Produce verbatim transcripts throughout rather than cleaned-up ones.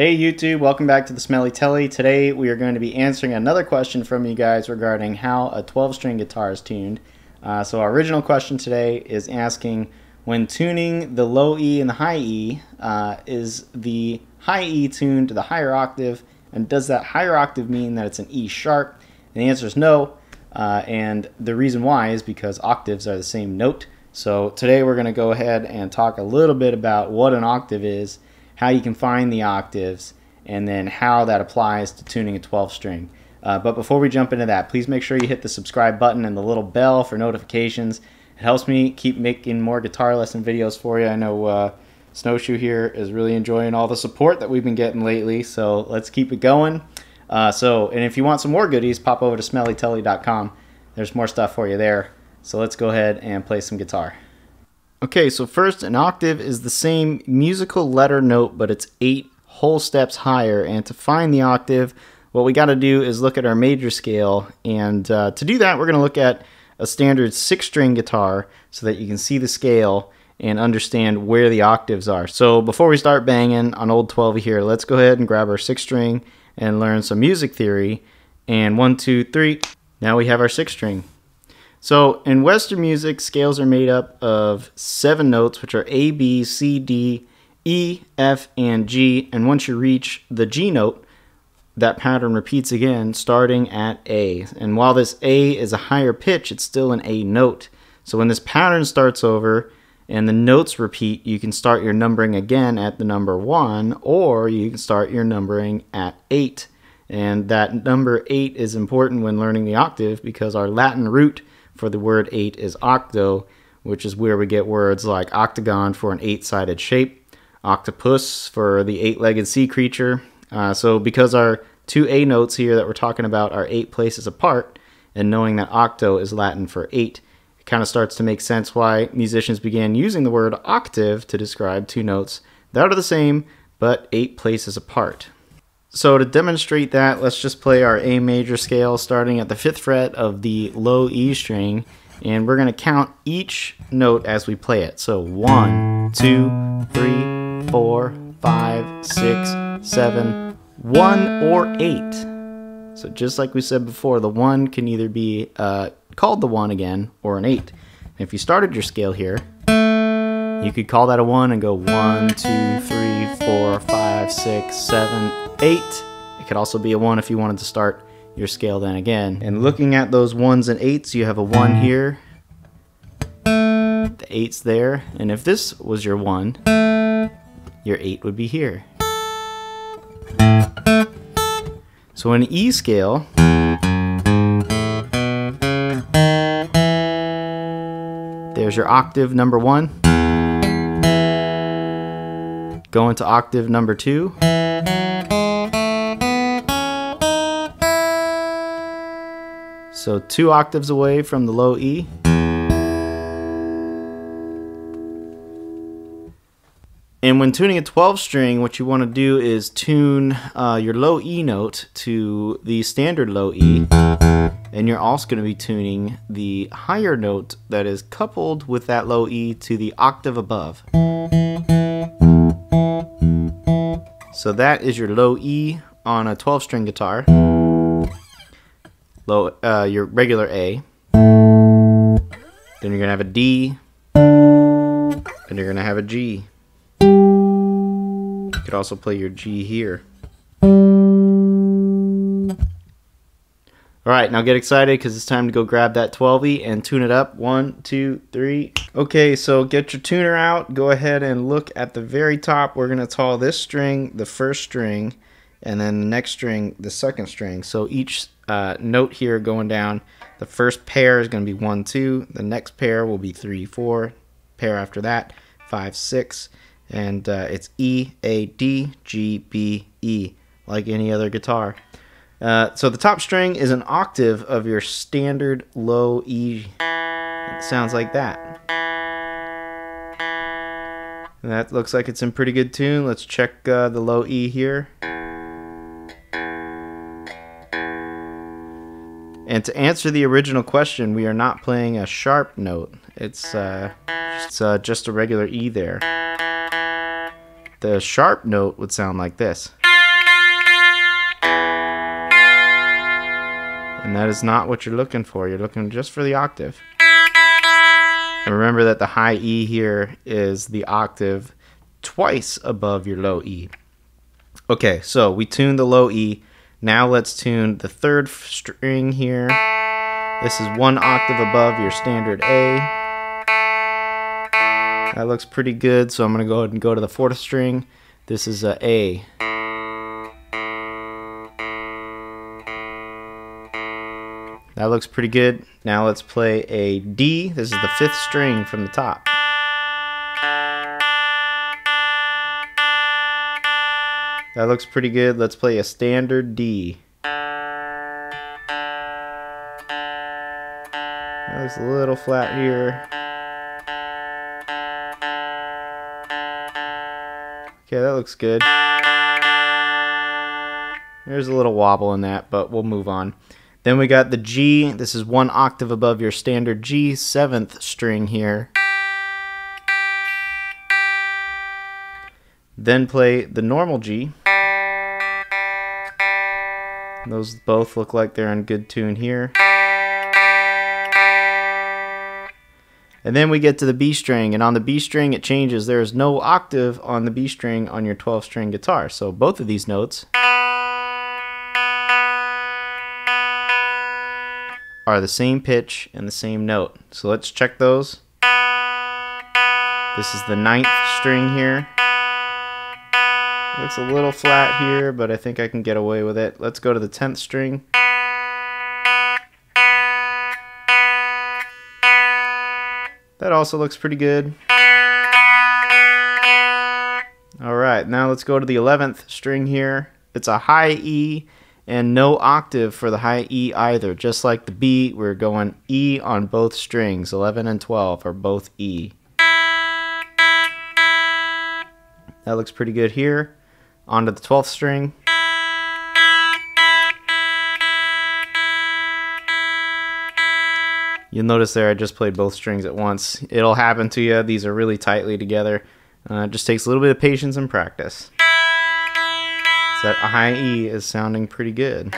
Hey YouTube, welcome back to the Smelly Telly. Today we are going to be answering another question from you guys regarding how a twelve string guitar is tuned. Uh, so our original question today is asking, when tuning the low E and the high E, uh, is the high E tuned to the higher octave, and does that higher octave mean that it's an E sharp? And the answer is no, uh, and the reason why is because octaves are the same note. So today we're going to go ahead and talk a little bit about what an octave is, how you can find the octaves, and then how that applies to tuning a twelve string. Uh, but before we jump into that, please make sure you hit the subscribe button and the little bell for notifications. It helps me keep making more guitar lesson videos for you. I know uh, Snowshoe here is really enjoying all the support that we've been getting lately, so let's keep it going. Uh, so, and if you want some more goodies, pop over to Smelly Telly dot com. There's more stuff for you there. So let's go ahead and play some guitar. Okay, so first, an octave is the same musical letter note, but it's eight whole steps higher. And to find the octave, what we got to do is look at our major scale. And uh, to do that, we're going to look at a standard six string guitar so that you can see the scale and understand where the octaves are. So before we start banging on old twelve here, let's go ahead and grab our six string and learn some music theory. And one, two, three. Now we have our six string. So in Western music, scales are made up of seven notes, which are A, B, C, D, E, F, and G. And once you reach the G note, that pattern repeats again, starting at A. And while this A is a higher pitch, it's still an A note. So when this pattern starts over and the notes repeat, you can start your numbering again at the number one, or you can start your numbering at eight. And that number eight is important when learning the octave, because our Latin root for the word eight is octo, which is where we get words like octagon for an eight-sided shape, octopus for the eight-legged sea creature. Uh, so because our two A notes here that we're talking about are eight places apart, and knowing that octo is Latin for eight, it kind of starts to make sense why musicians began using the word octave to describe two notes that are the same but eight places apart. So to demonstrate that, let's just play our A major scale starting at the fifth fret of the low E string, and we're going to count each note as we play it. So one, two, three, four, five, six, seven, one, or eight. So just like we said before, the one can either be uh, called the one again or an eight. And if you started your scale here, you could call that a one and go one, two, three, four, five, six, seven, eight. It could also be a one if you wanted to start your scale then again. And looking at those ones and eights, you have a one here, the eight's there, and if this was your one, your eight would be here. So an E scale, there's your octave number one, going to octave number two, so two octaves away from the low E. And when tuning a twelve string, what you want to do is tune uh, your low E note to the standard low E. And you're also going to be tuning the higher note that is coupled with that low E to the octave above. So that is your low E on a twelve string guitar. Low, uh, your regular A, then you're gonna have a D, and you're gonna have a G. You could also play your G here. Alright, now get excited because it's time to go grab that twelve E and tune it up. One, two, three. Okay, so get your tuner out, go ahead and look at the very top. We're gonna call this string the first string, and then the next string the second string. So each uh, note here going down, the first pair is going to be one, two, the next pair will be three, four, pair after that, five, six, and uh, it's E, A, D, G, B, E, like any other guitar. Uh, so the top string is an octave of your standard low E. It sounds like that. And that looks like it's in pretty good tune. Let's check uh, the low E here. And to answer the original question, we are not playing a sharp note. It's, uh, it's uh, just a regular E there. The sharp note would sound like this. And that is not what you're looking for. You're looking just for the octave. And remember that the high E here is the octave twice above your low E. Okay, so we tuned the low E. Now let's tune the third string here. This is one octave above your standard A. That looks pretty good, so I'm going to go ahead and go to the fourth string. This is a A. That looks pretty good. Now let's play a D. This is the fifth string from the top. That looks pretty good. Let's play a standard D. That looks a little flat here. Okay, that looks good. There's a little wobble in that, but we'll move on. Then we got the G. This is one octave above your standard G, seventh string here. Then play the normal G. Those both look like they're in good tune here. And then we get to the B string, and on the B string it changes. There is no octave on the B string on your twelve string guitar. So both of these notes are the same pitch and the same note. So let's check those. This is the ninth string here. Looks a little flat here, but I think I can get away with it. Let's go to the tenth string. That also looks pretty good. Alright, now let's go to the eleventh string here. It's a high E and no octave for the high E either. Just like the B, we're going E on both strings. eleven and twelve are both E. That looks pretty good here. On to the twelfth string. You'll notice there I just played both strings at once. It'll happen to you. These are really tightly together. Uh, it just takes a little bit of patience and practice. So that high E is sounding pretty good.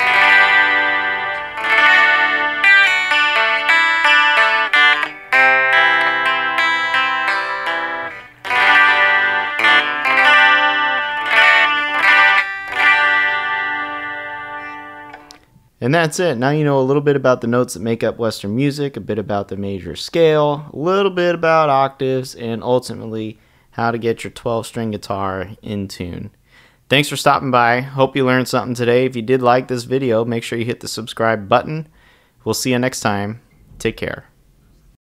And that's it. Now you know a little bit about the notes that make up Western music, a bit about the major scale, a little bit about octaves, and ultimately how to get your twelve string guitar in tune. Thanks for stopping by. Hope you learned something today. If you did like this video, make sure you hit the subscribe button. We'll see you next time. Take care.